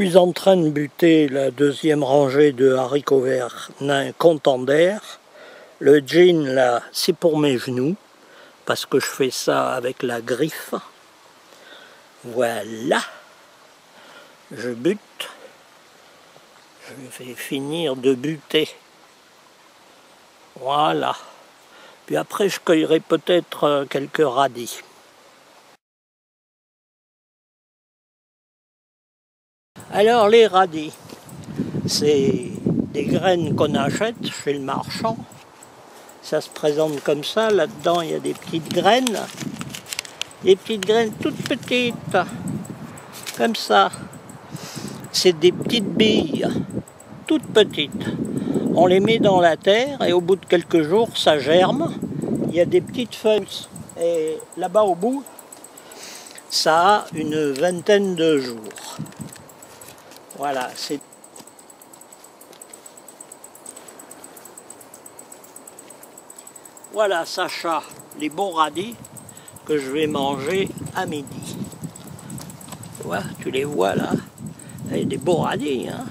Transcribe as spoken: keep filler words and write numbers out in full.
suis en train de buter la deuxième rangée de haricots verts nains contendaires. Le jean là, c'est pour mes genoux, parce que je fais ça avec la griffe. Voilà, je bute, je vais finir de buter. Voilà, puis après je cueillerai peut-être quelques radis. Alors les radis, c'est des graines qu'on achète chez le marchand. Ça se présente comme ça, là-dedans il y a des petites graines, des petites graines toutes petites, comme ça. C'est des petites billes, toutes petites. On les met dans la terre et au bout de quelques jours, ça germe. Il y a des petites feuilles et là-bas au bout, ça a une vingtaine de jours. Voilà, c'est... Voilà, Sacha, les bons radis que je vais manger à midi. Tu vois, tu les vois là. Il y a des beaux radis, hein.